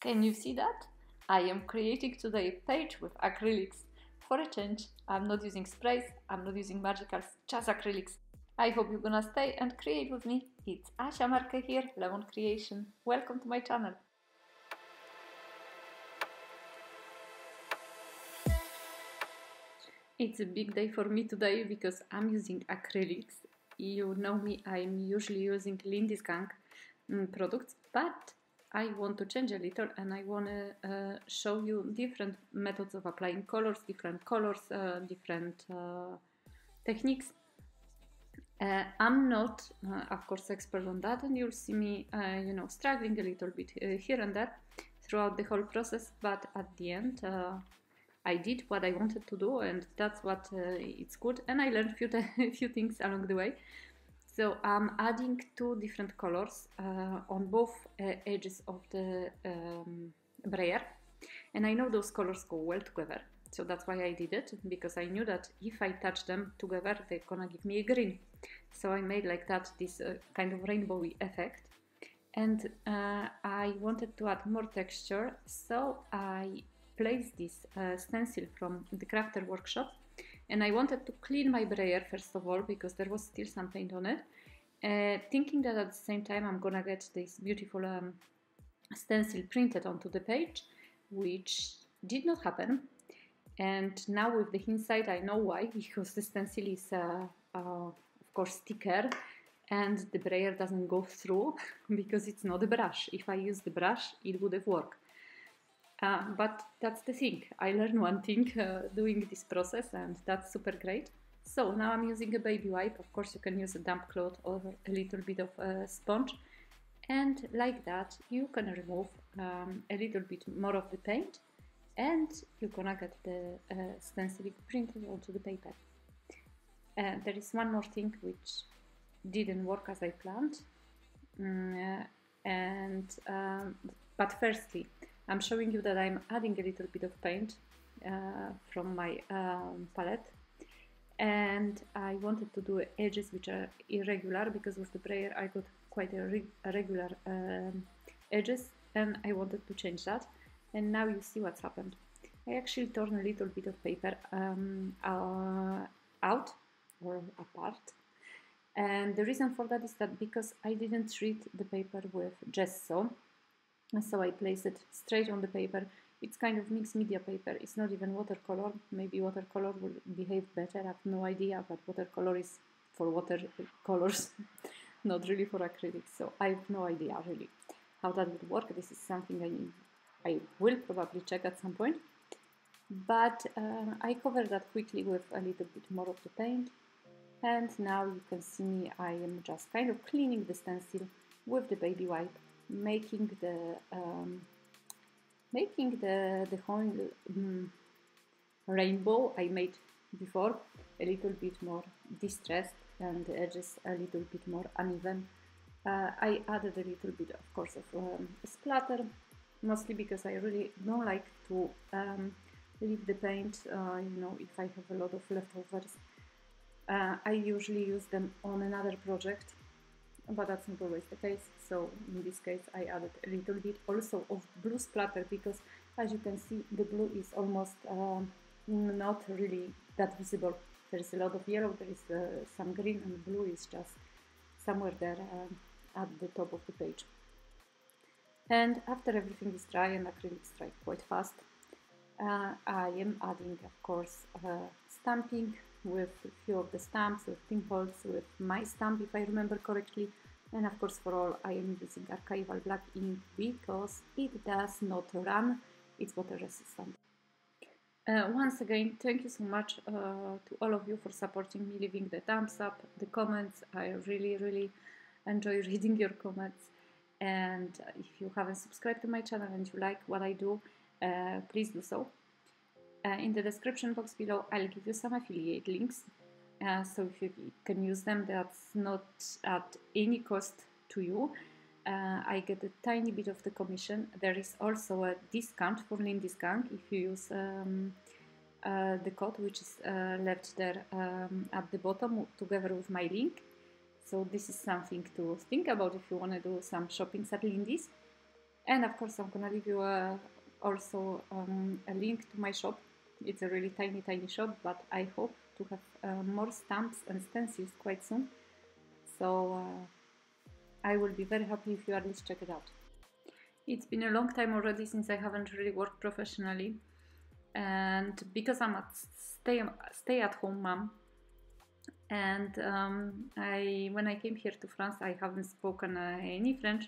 Can you see that? I am creating today a page with acrylics. For a change, I'm not using sprays, I'm not using magicals, just acrylics. I hope you're gonna stay and create with me. It's Asha Marke here, Lemon Creation. Welcome to my channel. It's a big day for me today because I'm using acrylics. You know me, I'm usually using Lindy's Gang products, but I want to change a little and I want to show you different methods of applying colors, different techniques. I'm not, of course, expert on that, and you'll see me, you know, struggling a little bit here and there throughout the whole process, but at the end I did what I wanted to do, and that's what it's good, and I learned a few things along the way. So I'm adding two different colors on both edges of the brayer, and I know those colors go well together, so that's why I did it, because I knew that if I touch them together they're gonna give me a green. So I made like that this kind of rainbowy effect, and I wanted to add more texture, so I placed this stencil from the Crafter Workshop. And I wanted to clean my brayer first of all, because there was still some paint on it, thinking that at the same time I'm gonna get this beautiful stencil printed onto the page, which did not happen. And now with the hindsight I know why, because the stencil is of course thicker and the brayer doesn't go through because it's not a brush. If I used the brush it would have worked. But that's the thing, I learned one thing doing this process, and that's super great. So now I'm using a baby wipe. Of course you can use a damp cloth or a little bit of sponge, and like that you can remove a little bit more of the paint, and you're gonna get the stencil printed onto the paper. There is one more thing which didn't work as I planned, but firstly I'm showing you that I'm adding a little bit of paint from my palette, and I wanted to do edges which are irregular, because with the brayer I got quite irregular edges, and I wanted to change that. And now you see what's happened. I actually torn a little bit of paper out or apart, and the reason for that is that because I didn't treat the paper with gesso. So I place it straight on the paper. It's kind of mixed media paper, it's not even watercolor. Maybe watercolor will behave better, I have no idea, but watercolor is for watercolors, not really for acrylics. So I have no idea really how that would work. This is something I will probably check at some point. But I covered that quickly with a little bit more of the paint. And now you can see me, I am just kind of cleaning the stencil with the baby wipe, making the whole rainbow I made before a little bit more distressed, and the edges a little bit more uneven. I added a little bit, of course, of splatter, mostly because I really don't like to leave the paint, you know, if I have a lot of leftovers. I usually use them on another project, but that's not always the case, so in this case I added a little bit also of blue splatter, because as you can see the blue is almost not really that visible. There is a lot of yellow, there is some green, and blue is just somewhere there at the top of the page. And after everything is dry, and acrylics dry quite fast, I am adding, of course, stamping with a few of the stamps, with Tim Holtz, with my stamp if I remember correctly, and of course for all I am using archival black ink because it does not run, it's water resistant. Once again, thank you so much to all of you for supporting me, leaving the thumbs up, the comments. I really enjoy reading your comments, and if you haven't subscribed to my channel and you like what I do, please do so. In the description box below I'll give you some affiliate links, so if you can use them, that's not at any cost to you. I get a tiny bit of the commission. There is also a discount for Lindy's Gang if you use the code, which is left there at the bottom together with my link. So this is something to think about if you want to do some shoppings at Lindy's. And of course I'm gonna leave you also a link to my shop. It's a really tiny shop, but I hope to have more stamps and stencils quite soon. So I will be very happy if you at least check it out. It's been a long time already since I haven't really worked professionally, and because I'm a stay-at-home mom, and when I came here to France I haven't spoken any French,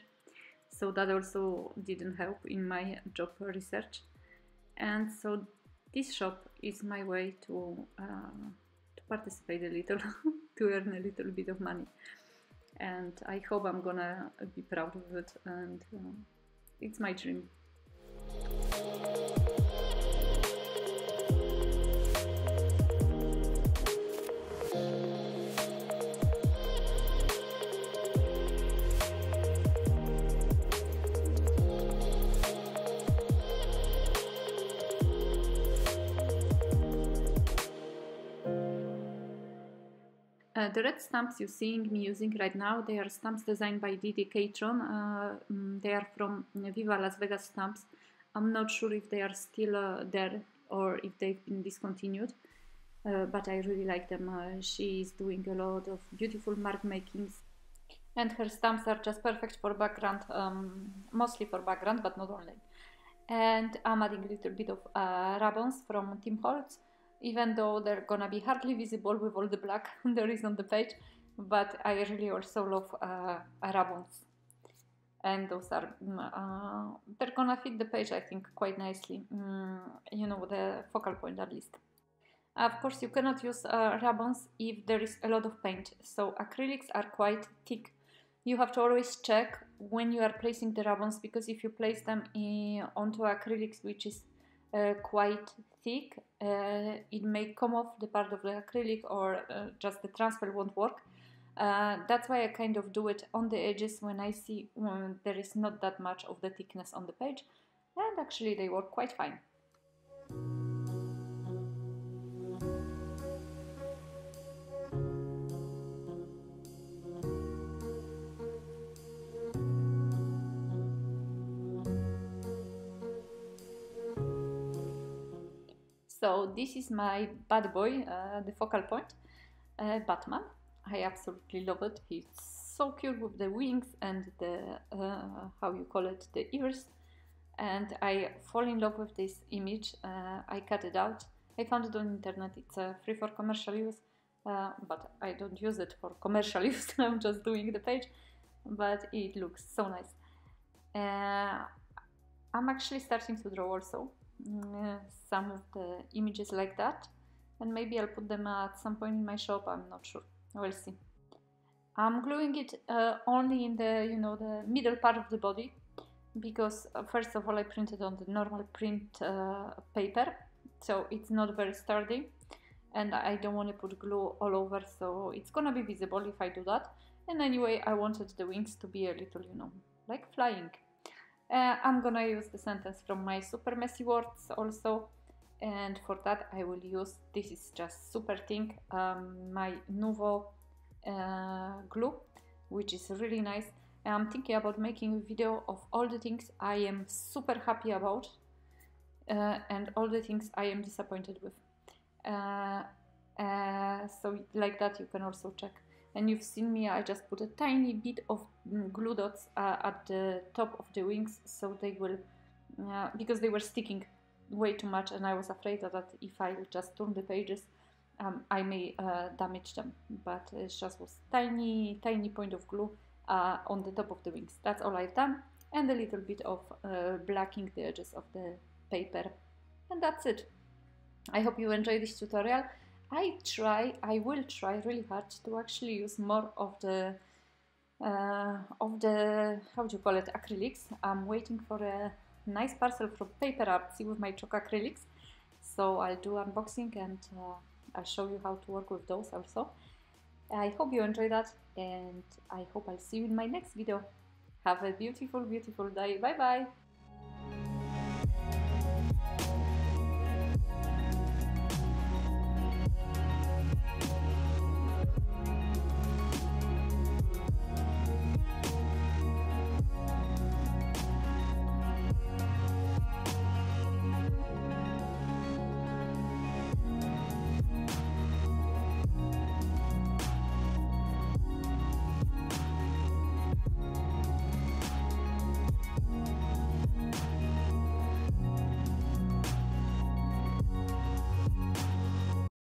so that also didn't help in my job research. And so this shop is my way to participate a little, to earn a little bit of money, and I hope I'm gonna be proud of it, and it's my dream. The red stamps you're seeing me using right now, they are stamps designed by Dee Dee Catron. They are from Viva Las Vegas Stamps. I'm not sure if they are still there or if they've been discontinued, but I really like them. She is doing a lot of beautiful mark makings, and her stamps are just perfect for background, mostly for background, but not only. And I'm adding a little bit of ribbons from Tim Holtz. Even though they're gonna be hardly visible with all the black there is on the page, but I really also love ribbons, and those are they're gonna fit the page, I think, quite nicely. You know, the focal point at least. Of course, you cannot use ribbons if there is a lot of paint, so acrylics are quite thick. You have to always check when you are placing the ribbons, because if you place them onto acrylics, which is quite thick, it may come off the part of the acrylic, or just the transfer won't work. That's why I kind of do it on the edges when I see there is not that much of the thickness on the page, and actually they work quite fine. So this is my bad boy, the focal point, Batman. I absolutely love it. He's so cute with the wings and the, how you call it, the ears. And I fall in love with this image. I cut it out. I found it on the internet. It's free for commercial use, but I don't use it for commercial use. I'm just doing the page, but it looks so nice. I'm actually starting to draw also some of the images like that, and maybe I'll put them at some point in my shop. I'm not sure, we'll see. I'm gluing it only in the, you know, the middle part of the body, because first of all I printed on the normal print paper, so it's not very sturdy, and I don't want to put glue all over, so it's gonna be visible if I do that. And anyway, I wanted the wings to be a little, you know, like flying. I'm gonna use the sentence from my super messy words also, and for that I will use, this is just super thin, my Nouveau glue, which is really nice. And I'm thinking about making a video of all the things I am super happy about, and all the things I am disappointed with. So like that you can also check. And you've seen me, I just put a tiny bit of glue dots at the top of the wings, so they will, because they were sticking way too much, and I was afraid that if I just turn the pages, I may damage them. But it just was tiny point of glue on the top of the wings. That's all I've done, and a little bit of blacking the edges of the paper, and that's it. I hope you enjoyed this tutorial. I will try really hard to actually use more of the, how do you call it, acrylics. I'm waiting for a nice parcel from Paper Artsy with my chalk acrylics, so I'll do unboxing and I'll show you how to work with those also. I hope you enjoy that, and I hope I'll see you in my next video. Have a beautiful, beautiful day. Bye bye!